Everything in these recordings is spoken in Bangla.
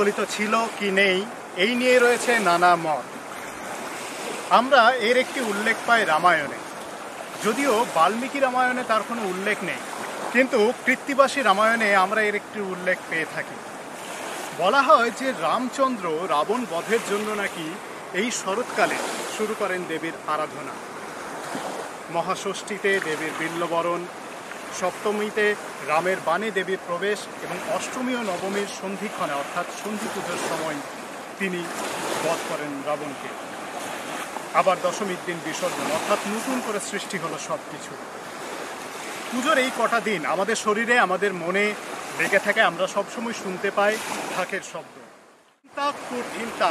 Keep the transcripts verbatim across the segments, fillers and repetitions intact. প্রচলিত ছিল কি নেই এই নিয়ে রয়েছে নানা মত। আমরা এর একটি উল্লেখ পাই রামায়ণে, যদিও বাল্মীকি রামায়ণে তার কোনো উল্লেখ নেই, কিন্তু কৃত্তিবাসী রামায়ণে আমরা এর একটি উল্লেখ পেয়ে থাকি। বলা হয় যে রামচন্দ্র রাবণ বধের জন্য নাকি এই শরৎকালে শুরু করেন দেবীর আরাধনা। মহাষষ্ঠীতে দেবীর বিল্লবরণ, সপ্তমীতে রামের বাণে দেবীর প্রবেশ এবং অষ্টমী ও নবমীর সন্ধিক্ষণে অর্থাৎ সন্ধি পুজোর সময় তিনি বধ করেন রাবণকে। আবার দশমীর দিন বিসর্জন, অর্থাৎ নতুন করে সৃষ্টি হলো সব কিছু। পুজোর এই কটা দিন আমাদের শরীরে আমাদের মনে লেগে থাকে, আমরা সবসময় শুনতে পাই ঢাকের শব্দ। তাক কুঠিনতা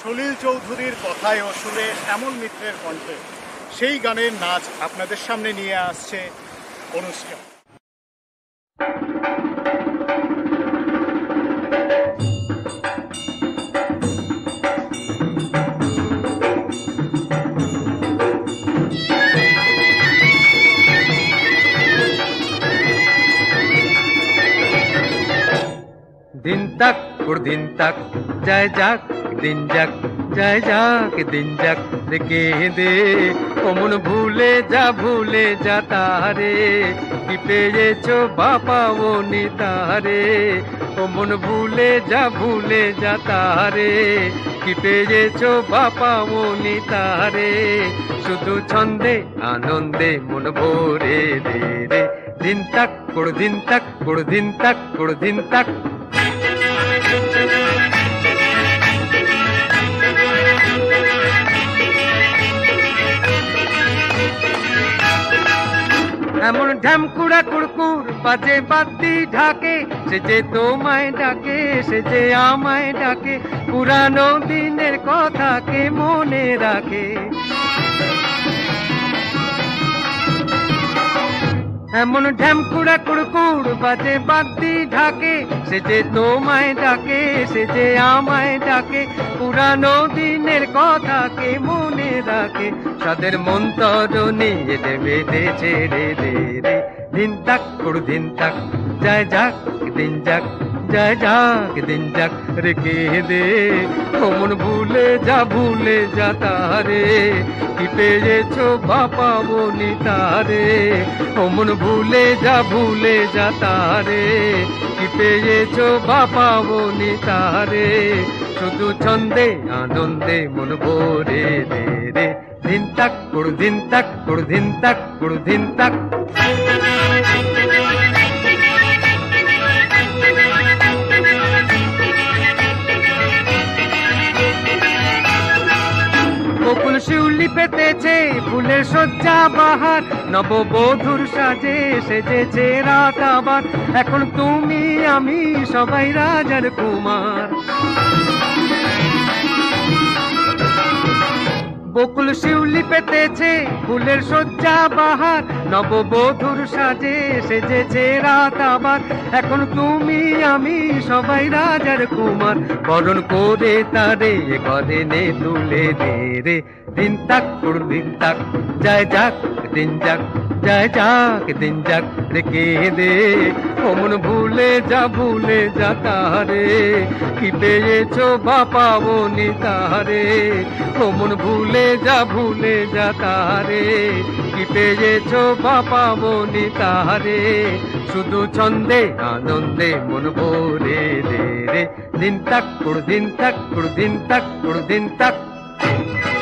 সলিল চৌধুরীর কথায় ও সুরে এমন মিত্রের কণ্ঠে সেই গানের নাচ আপনাদের সামনে নিয়ে আসছে অনুষ্কা। दिन तक उड़ दिन तक जय जाग दिन जग जय जाग दिन जग देखे दे मन भूले जा भूले जा तारे कि पेये छो बापा वो नी तारे मन भूले जा भूले जा तारे कि पेये छो बापा वो नी तारे शुद्ध छंदे आनंदे मन भोरे दे रे दिन तक उड़ दिन तक उड़ दिन तक उड़ दिन तक এমন ঢামকুড়া কুড়কুর বাজে বাতি ঢাকে সে যে তোমায় ডাকে সে যে আমায় ডাকে পুরানো দিনের কথা কে মনে রাখে। এমন ঢ্যামকুড়া কুড়কুর বাজে বাতি ঢাকে সে যে তোমায় ডাকে সে যে আমায় ডাকে পুরানো দিনের কথা কে মনে রাখে তাদের মন তরণে এলে বেঁধে ছেড়ে দে রে দিন তাক কুড় দিন তাক জয় যাক দিন যাক জয় যাক দিন যাক রেখে দে মন ভুলে যা ভুলে যা তারে कि पेयेछो बापा वो नी तारे ओ मन भूले जा भूले जा तारे कि पेयेछो बापा वो नी तारे शुधु छंदे आनंदे मन भोरे दे रे दिन तक कुड़ दिन तक कुड़ दिन तक कुड़ दिन तक বকুল শিউলি পেতেছে ফুলের শয্যা বাহার নববধূর সাজে সেজেছে রাত আবার এখন তুমি আমি সবাই রাজার কুমার। বকুল শিউলি পেতেছে ফুলের শয্যা বাহার নববধূর সাজে সেজেছে রাত আবার এখন তুমি আমি সবাই রাজার কুমার বরণ করে তারে ঘরে নে তুলে দে রে দিন তাক কুড় দিন তাক জয় যাক দিন যাক जय जाग दिन जाग रेखे दे मन भूले जा भूले जा तारे कि पेये छो बापा वो नी तारे मन भूले जा भूले जा तारे कि पेये छो बापा वो नी तारे शुधु छंदे आनंदे मन भोरे दे रे दिन तक उड़ दिन तक उड़ दिन तक उड़ दिन तक